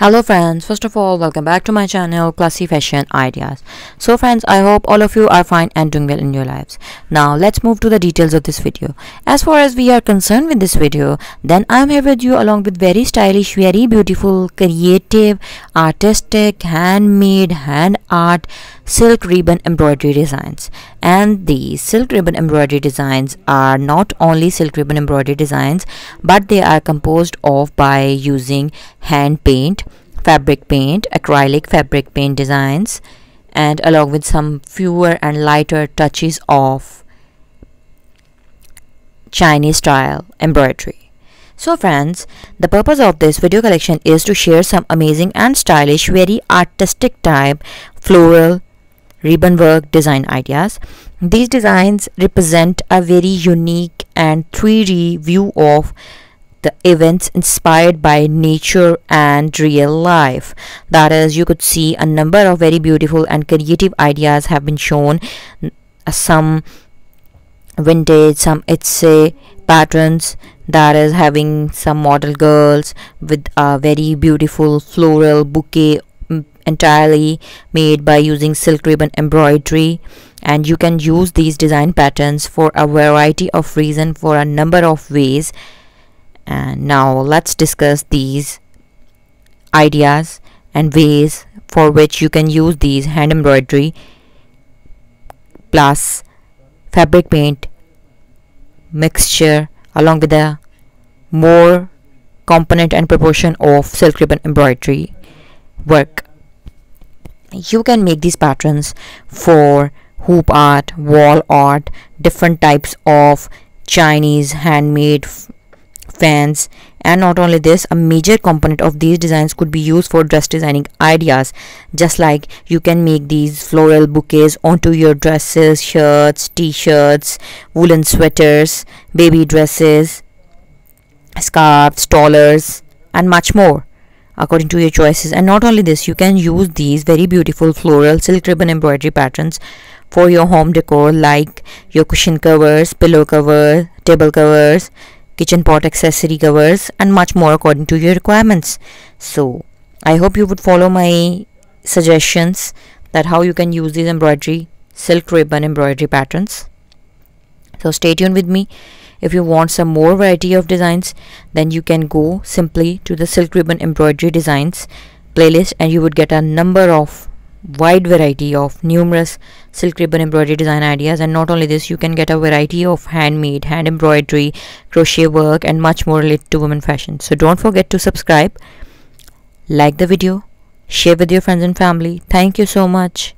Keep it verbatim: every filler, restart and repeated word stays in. Hello friends, first of all welcome back to my channel Classy Fashion Ideas. So friends, I hope all of you are fine and doing well in your lives. Now let's move to the details of this video. As far as we are concerned with this video, then I am here with you along with very stylish, very beautiful, creative, artistic, handmade, hand art, silk ribbon embroidery designs. And these silk ribbon embroidery designs are not only silk ribbon embroidery designs, but they are composed of by using hand paint, fabric paint, acrylic fabric paint designs, and along with some fewer and lighter touches of Chinese style embroidery. So friends, the purpose of this video collection is to share some amazing and stylish, very artistic type floral ribbon work design ideas. These designs represent a very unique and three D view of the events inspired by nature and real life. That is, you could see a number of very beautiful and creative ideas have been shown. Some vintage, some etsy patterns, that is having some model girls with a very beautiful floral bouquet entirely made by using silk ribbon embroidery. And you can use these design patterns for a variety of reasons, for a number of ways. And now let's discuss these ideas and ways for which you can use these hand embroidery plus fabric paint mixture along with the more component and proportion of silk ribbon embroidery work. You can make these patterns for hoop art, wall art, different types of Chinese handmade fans. And not only this, a major component of these designs could be used for dress designing ideas. Just like you can make these floral bouquets onto your dresses, shirts, t-shirts, woolen sweaters, baby dresses, scarves, collars, and much more according to your choices. And not only this, you can use these very beautiful floral silk ribbon embroidery patterns for your home decor, like your cushion covers, pillow covers, table covers, kitchen pot accessory covers, and much more according to your requirements. So I hope you would follow my suggestions that how you can use these embroidery silk ribbon embroidery patterns. So stay tuned with me. If you want some more variety of designs, then you can go simply to the silk ribbon embroidery designs playlist and you would get a number of wide variety of numerous silk ribbon embroidery design ideas. And not only this, you can get a variety of handmade, hand embroidery, crochet work, and much more related to women fashion. So don't forget to subscribe, like the video, share with your friends and family. Thank you so much.